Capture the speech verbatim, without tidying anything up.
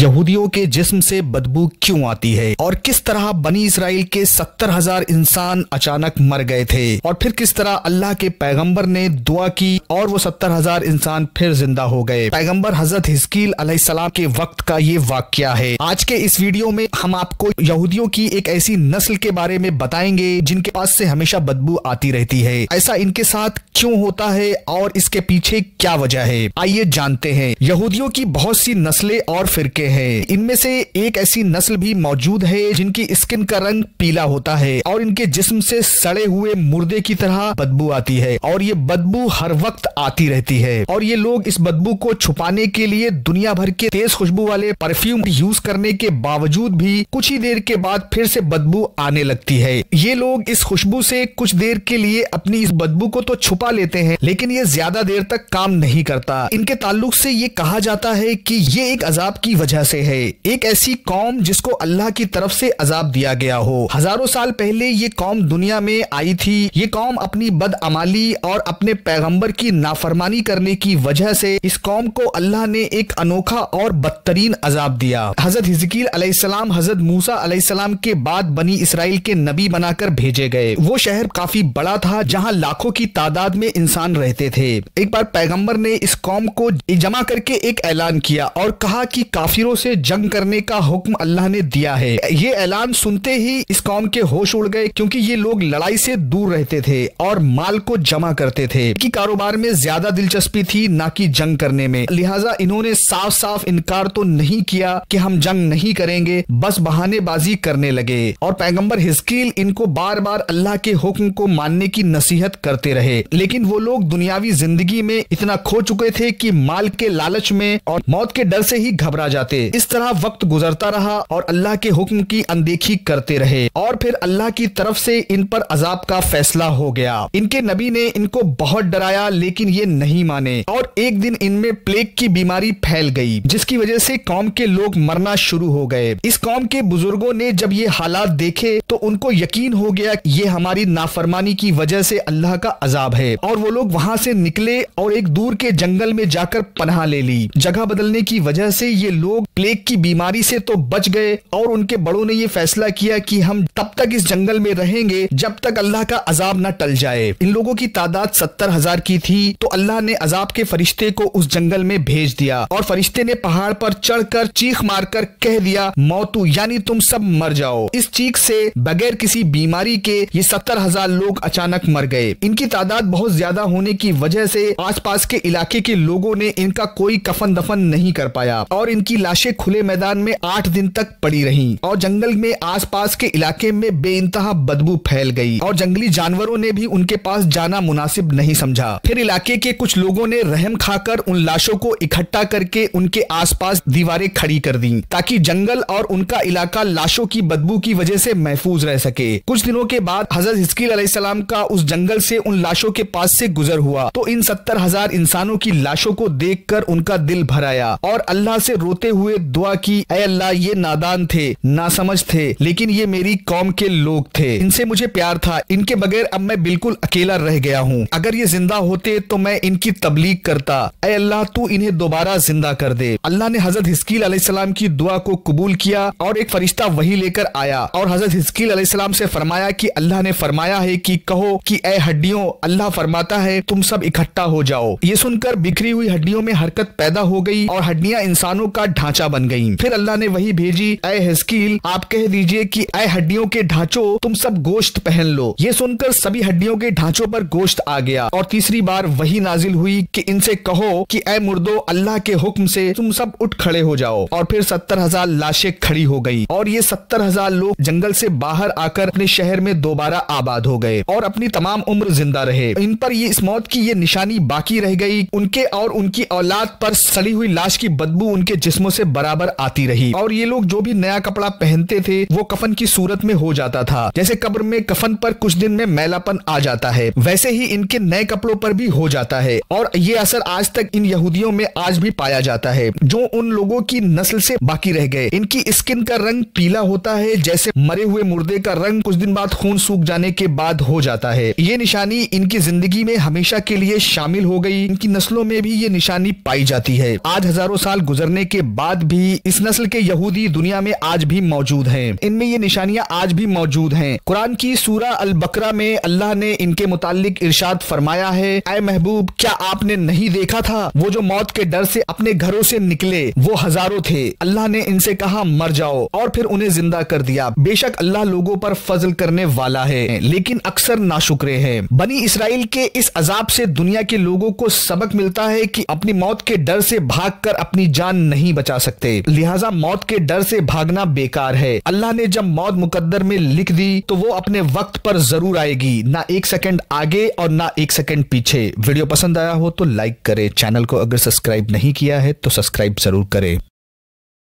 यहूदियों के जिस्म से बदबू क्यों आती है और किस तरह बनी इसराइल के सत्तर हजार इंसान अचानक मर गए थे और फिर किस तरह अल्लाह के पैगंबर ने दुआ की और वो सत्तर हजार इंसान फिर जिंदा हो गए। पैगंबर हजरत हिस्कील अलैहिस्सलाम के वक्त का ये वाकया है। आज के इस वीडियो में हम आपको यहूदियों की एक ऐसी नस्ल के बारे में बताएंगे जिनके पास से हमेशा बदबू आती रहती है। ऐसा इनके साथ क्यों होता है और इसके पीछे क्या वजह है, आइए जानते हैं। यहूदियों की बहुत सी नस्लें और फिरके हैं। इनमें से एक ऐसी नस्ल भी मौजूद है जिनकी स्किन का रंग पीला होता है और इनके जिस्म से सड़े हुए मुर्दे की तरह बदबू आती है और ये बदबू हर वक्त आती रहती है और ये लोग इस बदबू को छुपाने के लिए दुनिया भर के तेज खुशबू वाले परफ्यूम यूज करने के बावजूद भी कुछ ही देर के बाद फिर से बदबू आने लगती है। ये लोग इस खुशबू से कुछ देर के लिए अपनी इस बदबू को तो छुपा लेते हैं लेकिन ये ज्यादा देर तक काम नहीं करता। इनके ताल्लुक से ये कहा जाता है कि ये एक अजाब की वजह से है, एक ऐसी कौम जिसको अल्लाह की तरफ से अजाब दिया गया हो। हजारों साल पहले ये कौम दुनिया में आई थी। ये कौम अपनी बदअमाली और अपने पैगंबर की नाफरमानी करने की वजह से इस कौम को अल्लाह ने एक अनोखा और बदतरीन अजाब दिया। हजरत हिजकील अलैहिस्सलाम हजरत मूसा अलैहिस्सलाम के बाद बनी इसराइल के नबी बनाकर भेजे गए। वो शहर काफी बड़ा था जहाँ लाखों की तादाद में इंसान रहते थे। एक बार पैगंबर ने इस कौम को जमा करके एक ऐलान किया और कहा कि काफिरों से जंग करने का हुक्म अल्लाह ने दिया है। ये ऐलान सुनते ही इस कौम के होश उड़ गए क्योंकि ये लोग लड़ाई से दूर रहते थे और माल को जमा करते थे कि कारोबार में ज्यादा दिलचस्पी थी ना कि जंग करने में। लिहाजा इन्होंने साफ साफ इनकार तो नहीं किया कि हम जंग नहीं करेंगे, बस बहानेबाजी करने लगे। और पैगंबर हिजकील इनको बार बार अल्लाह के हुक्म को मानने की नसीहत करते रहे लेकिन वो लोग दुनियावी जिंदगी में इतना खो चुके थे कि माल के लालच में और मौत के डर से ही घबरा जाते। इस तरह वक्त गुजरता रहा और अल्लाह के हुक्म की अनदेखी करते रहे और फिर अल्लाह की तरफ से इन पर अजाब का फैसला हो गया। इनके नबी ने इनको बहुत डराया लेकिन ये नहीं माने और एक दिन इनमें प्लेग की बीमारी फैल गई जिसकी वजह से कौम के लोग मरना शुरू हो गए। इस कौम के बुजुर्गों ने जब ये हालात देखे तो उनको यकीन हो गया ये हमारी नाफरमानी की वजह से अल्लाह का अजाब है और वो लोग वहाँ से निकले और एक दूर के जंगल में जाकर पनाह ले ली। जगह बदलने की वजह से ये लोग प्लेग की बीमारी से तो बच गए और उनके बड़ों ने ये फैसला किया कि हम तब तक इस जंगल में रहेंगे जब तक अल्लाह का अजाब न टल जाए। इन लोगों की तादाद सत्तर हजार की थी तो अल्लाह ने अजाब के फरिश्ते को उस जंगल में भेज दिया और फरिश्ते ने पहाड़ पर चढ़कर चीख मारकर कह दिया मौतू यानी तुम सब मर जाओ। इस चीख से बगैर किसी बीमारी के ये सत्तर हजार लोग अचानक मर गए। इनकी तादाद बहुत ज्यादा होने की वजह से आसपास के इलाके के लोगों ने इनका कोई कफन दफन नहीं कर पाया और इनकी लाशें खुले मैदान में आठ दिन तक पड़ी रहीं और जंगल में आसपास के इलाके में बेइंतहा बदबू फैल गई और जंगली जानवरों ने भी उनके पास जाना मुनासिब नहीं समझा। फिर इलाके के कुछ लोगों ने रहम खाकर उन लाशों को इकट्ठा करके उनके आसपास दीवारें खड़ी कर दी ताकि जंगल और उनका इलाका लाशों की बदबू की वजह से महफूज रह सके। कुछ दिनों के बाद हजरत हिजकील अलैहिस्सलाम का उस जंगल से उन लाशों के पास से गुजर हुआ तो इन सत्तर हजार इंसानों की लाशों को देख कर उनका दिल भर आया और अल्लाह से रोते हुए दुआ की, ऐ अल्लाह ये नादान थे, नासमझ थे, लेकिन ये मेरी कौम के लोग थे, इनसे मुझे प्यार था, इनके बगैर अब मैं बिल्कुल अकेला रह गया हूँ। अगर ये जिंदा होते तो मैं इनकी तबलीग करता, ऐ अल्लाह तू इन्हें दोबारा जिंदा कर दे। अल्लाह ने हजरत हिजकील अलैहिस्सलाम की दुआ को कबूल किया और एक फरिश्ता वही लेकर आया और हजरत हिजकील अलैहिस्सलाम से फरमाया कि अल्लाह ने फरमाया है कि कहो कि ऐ हड्डियों, अल्लाह फरमाता है तुम सब इकट्ठा हो जाओ। ये सुनकर बिखरी हुई हड्डियों में हरकत पैदा हो गई और हड्डियां इंसानों का ढांचा बन गईं। फिर अल्लाह ने वही भेजी, ऐ हिजकील आप कह दीजिए कि ऐ हड्डियों के ढांचों तुम सब गोश्त पहन लो। ये सुनकर सभी हड्डियों के ढांचों पर गोश्त आ गया और तीसरी बार वही नाजिल हुई कि इनसे कहो कि ऐ मुर्दो, अल्लाह के हुक्म से तुम सब उठ खड़े हो जाओ। और फिर सत्तर हजार लाशें खड़ी हो गई और ये सत्तर हजार लोग जंगल से बाहर आकर अपने शहर में दोबारा आबाद हो गए और अपनी तमाम उम्र जिंदा रहे। इन पर ये इस मौत की ये निशानी बाकी रह गई। उनके और उनकी औलाद पर सड़ी हुई लाश की बदबू उनके जिस्मों से बराबर आती रही और ये लोग जो भी नया कपड़ा पहनते थे वो कफन की सूरत में हो जाता था। जैसे कब्र में कफन पर कुछ दिन में मैलापन आ जाता है वैसे ही इनके नए कपड़ों पर भी हो जाता है और ये असर आज तक इन यहूदियों में आज भी पाया जाता है जो उन लोगों की नस्ल से बाकी रह गए। इनकी स्किन का रंग पीला होता है जैसे मरे हुए मुर्दे का रंग कुछ दिन बाद खून सूख जाने के बाद हो जाता है। ये निशानी इनकी जिंदगी में हमेशा के लिए शामिल हो गई। इनकी नस्लों में भी ये निशानी पाई जाती है। आज हजारों साल गुजरने के बाद बाद भी इस नस्ल के यहूदी दुनिया में आज भी मौजूद हैं। इनमें ये निशानियां आज भी मौजूद हैं। कुरान की सूरह अल बकरा में अल्लाह ने इनके मुतालिक इरशाद फरमाया है, ऐ महबूब क्या आपने नहीं देखा था, वो जो मौत के डर से अपने घरों से निकले वो हजारों थे, अल्लाह ने इनसे कहा मर जाओ और फिर उन्हें जिंदा कर दिया। बेशक अल्लाह लोगों पर फजल करने वाला है लेकिन अक्सर नाशुक्रे है। बनी इसराइल के इस अजाब से दुनिया के लोगों को सबक मिलता है कि अपनी मौत के डर से भागकर अपनी जान नहीं बचा सकते, लिहाजा मौत के डर से भागना बेकार है। अल्लाह ने जब मौत मुकद्दर में लिख दी तो वो अपने वक्त पर जरूर आएगी, ना एक सेकंड आगे और ना एक सेकंड पीछे। वीडियो पसंद आया हो तो लाइक करे, चैनल को अगर सब्सक्राइब नहीं किया है तो सब्सक्राइब जरूर करे।